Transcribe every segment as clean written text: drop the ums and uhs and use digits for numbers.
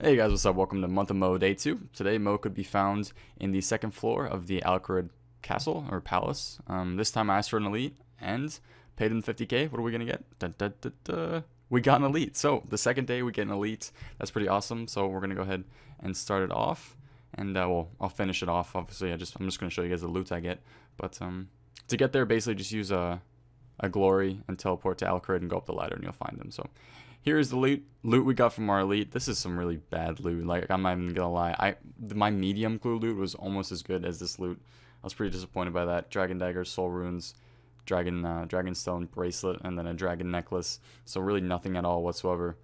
Hey guys, what's up? Welcome to Month of Mo Day 2. Today, Mo could be found in the second floor of the Al Kharid castle or palace. This time I asked for an elite and paid him 50k. What are we going to get? Dun, dun, dun, dun. We got an elite. So the second day we get an elite. That's pretty awesome. So we're going to go ahead and start it off. And well, I'll finish it off. Obviously, I'm just going to show you guys the loot I get. But to get there, basically just use a glory and teleport to Al Kharid and go up the ladder and you'll find them. So here's the loot we got from our elite. This is some really bad loot. Like, I'm not even gonna lie. My medium clue loot was almost as good as this loot. I was pretty disappointed by that. Dragon dagger, soul runes, dragon stone bracelet, and then a dragon necklace. So really nothing at all whatsoever.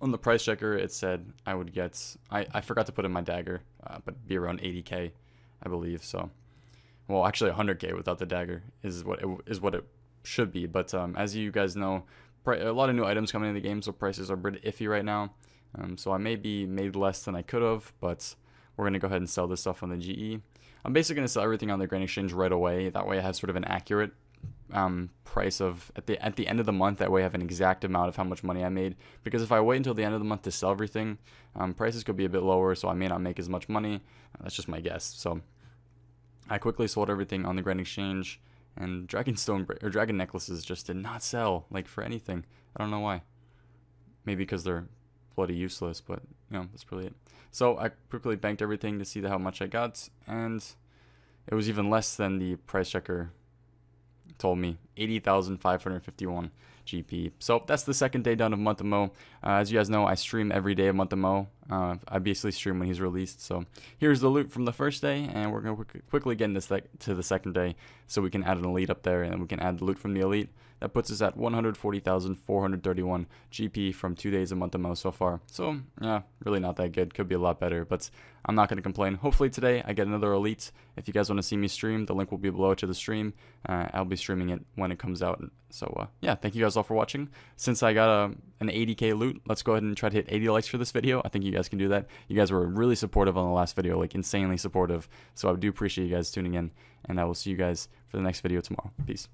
On the price checker, it said I would get. I forgot to put in my dagger, but be around 80k, I believe. So, well, actually 100k without the dagger is what it should be. But as you guys know, a lot of new items coming in the game, so prices are pretty iffy right now. So I may be made less than I could have, but we're going to go ahead and sell this stuff on the GE. I'm basically going to sell everything on the Grand Exchange right away. That way I have sort of an accurate price of at the end of the month. That way I have an exact amount of how much money I made. Because if I wait until the end of the month to sell everything, prices could be a bit lower, so I may not make as much money. That's just my guess. So I quickly sold everything on the Grand Exchange. And dragon necklaces just did not sell, like, for anything. I don't know why. Maybe because they're bloody useless, but, you know, that's probably it. So I quickly banked everything to see how much I got, and it was even less than the price checker told me. 80,551 GP. So that's the second day done of Month of Mo. As you guys know, I stream every day of Month of Mo. I basically stream when he's released. So here's the loot from the first day, and we're gonna quickly get this to the second day, so we can add an elite up there, and we can add the loot from the elite. That puts us at 140,431 GP from 2 days of Month of Mo so far. So yeah, really not that good. Could be a lot better, but I'm not gonna complain. Hopefully today I get another elite. If you guys want to see me stream, the link will be below to the stream. I'll be streaming it when it comes out. So yeah, thank you guys all for watching. Since I got an 80k loot, let's go ahead and try to hit 80 likes for this video. I think you guys can do that. You guys were really supportive on the last video, like insanely supportive. So I do appreciate you guys tuning in, and I will see you guys for the next video tomorrow. Peace.